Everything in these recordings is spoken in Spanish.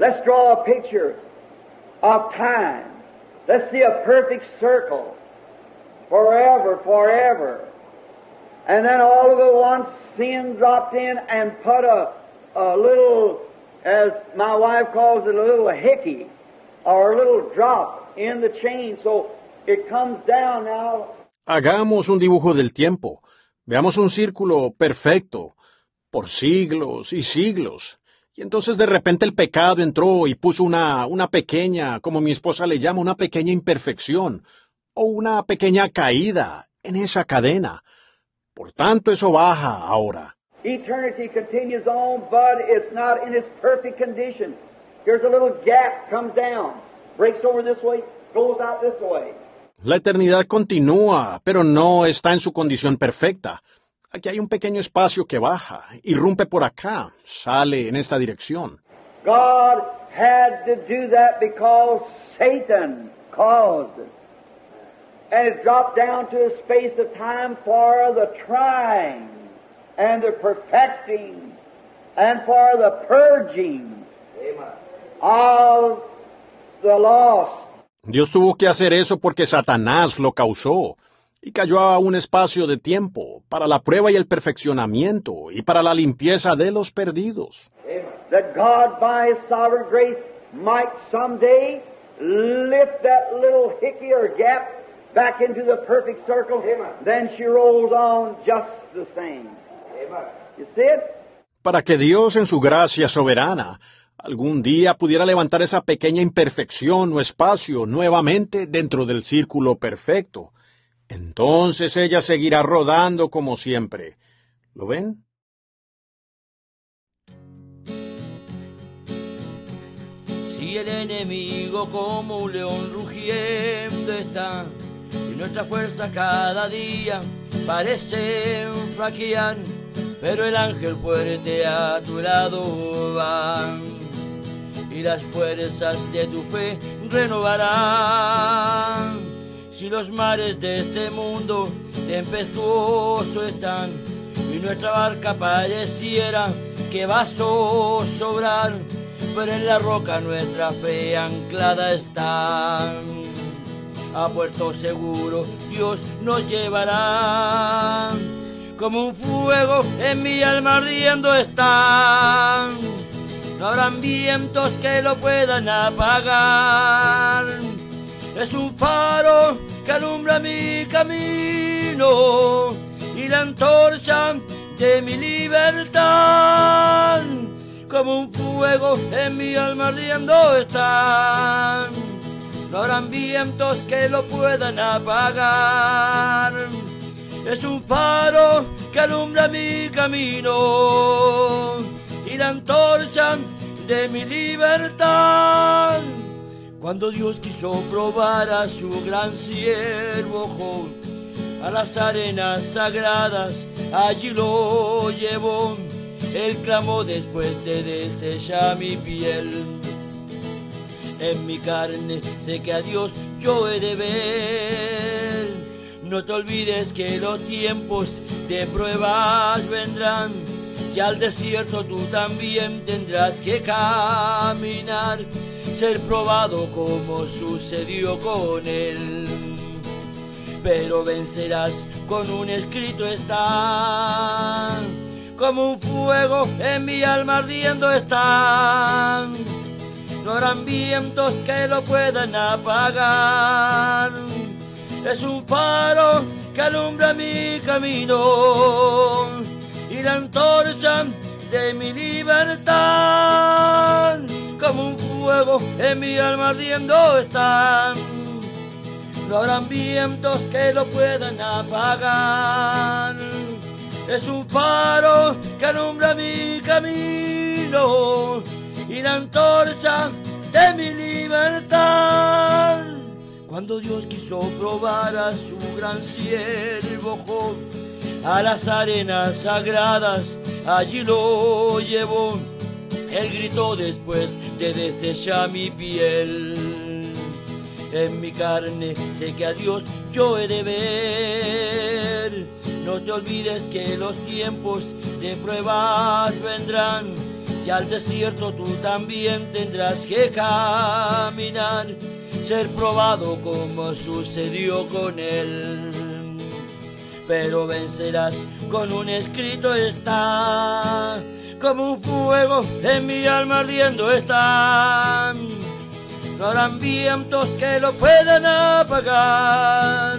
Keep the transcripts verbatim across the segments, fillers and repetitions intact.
Let's draw a picture of time. Let's see a perfect circle, forever, forever. And then all of the once sin dropped in and put a, a little, as my wife calls it, a little hickey, or a little drop in the chain, so it comes down now. Hagamos un dibujo del tiempo. Veamos un círculo perfecto, por siglos y siglos. Y entonces de repente el pecado entró y puso una, una pequeña, como mi esposa le llama, una pequeña imperfección, o una pequeña caída en esa cadena. Por tanto, eso baja ahora. Eternity continues on, but it's not in its perfect condition. There's a little gap, comes down, breaks over this way, goes out this way. La eternidad continúa, pero no está en su condición perfecta. Aquí hay un pequeño espacio que baja, irrumpe por acá, sale en esta dirección. God had to do that because Satan caused it. And it dropped down to a space of time for the trying, and the perfecting, and for the purging of the lost. Dios tuvo que hacer eso porque Satanás lo causó. Y cayó a un espacio de tiempo para la prueba y el perfeccionamiento y para la limpieza de los perdidos. That God by His sovereign grace might someday lift that little hickey or gap back into the perfect circle. Then she rolls on just the same. You see it? Para que Dios en su gracia soberana algún día pudiera levantar esa pequeña imperfección o espacio nuevamente dentro del círculo perfecto. Entonces ella seguirá rodando como siempre. ¿Lo ven? Si el enemigo como un león rugiente está, y nuestra fuerza cada día parece flaquear, pero el ángel fuerte a tu lado va, y las fuerzas de tu fe renovarán. Si los mares de este mundo tempestuoso están y nuestra barca pareciera que va a zozobrar, pero en la roca nuestra fe anclada está. A puerto seguro Dios nos llevará, como un fuego en mi alma ardiendo está. No habrán vientos que lo puedan apagar. Es un faro que alumbra mi camino y la antorcha de mi libertad, como un fuego en mi alma ardiendo está. No habrán vientos que lo puedan apagar. Es un faro que alumbra mi camino y la antorcha de mi libertad. Cuando Dios quiso probar a su gran siervo Job, a las arenas sagradas allí lo llevó. Él clamó después de desechar mi piel. En mi carne sé que a Dios yo he de ver. No te olvides que los tiempos de pruebas vendrán, y al desierto tú también tendrás que caminar, ser probado como sucedió con él, pero vencerás, con un escrito está, como un fuego en mi alma ardiendo está. No habrán vientos que lo puedan apagar. Es un faro que alumbra mi camino y la antorcha de mi libertad, como un fuego en mi alma ardiendo está. No habrán vientos que lo puedan apagar. Es un faro que alumbra mi camino y la antorcha de mi libertad. Cuando Dios quiso probar a su gran siervo Job, a las arenas sagradas allí lo llevó. Él gritó después de desechar mi piel. En mi carne sé que a Dios yo he de ver. No te olvides que los tiempos de pruebas vendrán, y al desierto tú también tendrás que caminar, ser probado como sucedió con él. Pero vencerás, con un escrito está, como un fuego en mi alma ardiendo está. No habrán vientos que lo puedan apagar,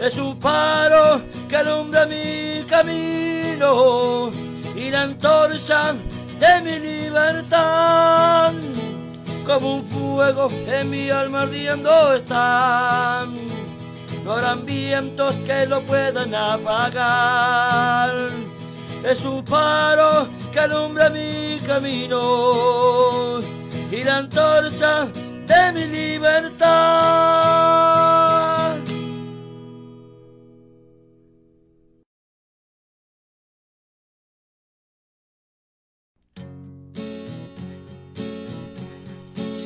es un faro que alumbra mi camino y la antorcha de mi libertad. Como un fuego en mi alma ardiendo está, no habrán vientos que lo puedan apagar, es un faro que alumbra mi camino y la antorcha de mi libertad.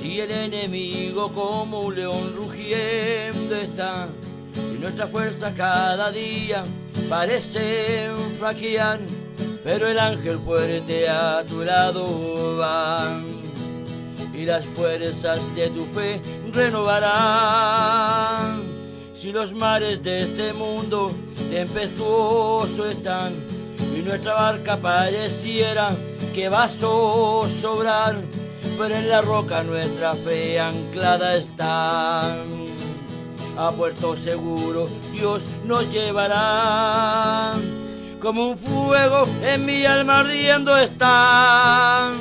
Si el enemigo como un león rugiendo está, y nuestra fuerza cada día parece flaquear, pero el ángel fuerte a tu lado va, y las fuerzas de tu fe renovarán. Si los mares de este mundo tempestuoso están, y nuestra barca pareciera que va a zozobrar, pero en la roca nuestra fe anclada está. A puerto seguro Dios nos llevará, como un fuego en mi alma ardiendo está.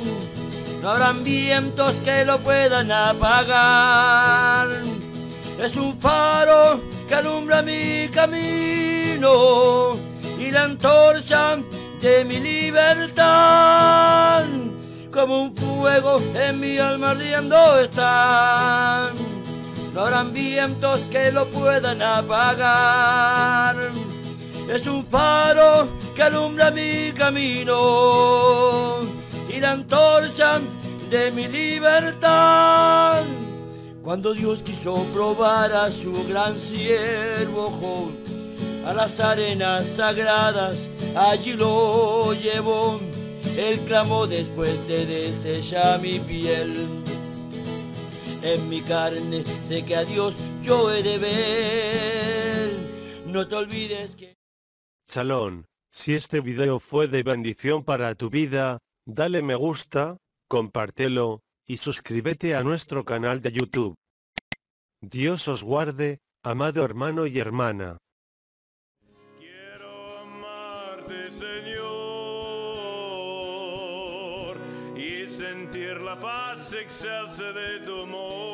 No habrán vientos que lo puedan apagar, es un faro que alumbra mi camino y la antorcha de mi libertad. Como un fuego en mi alma ardiendo está, no habrán vientos que lo puedan apagar, es un faro que alumbra mi camino y la antorcha de mi libertad. Cuando Dios quiso probar a su gran siervo Job, a las arenas sagradas allí lo llevó. Él clamó después de desechar mi piel, en mi carne sé que a Dios yo he de ver. No te olvides que... Shalom, si este video fue de bendición para tu vida, dale me gusta, compártelo, y suscríbete a nuestro canal de YouTube. Dios os guarde, amado hermano y hermana. Quiero amarte, Señor, y sentir la paz excelsa de tu amor.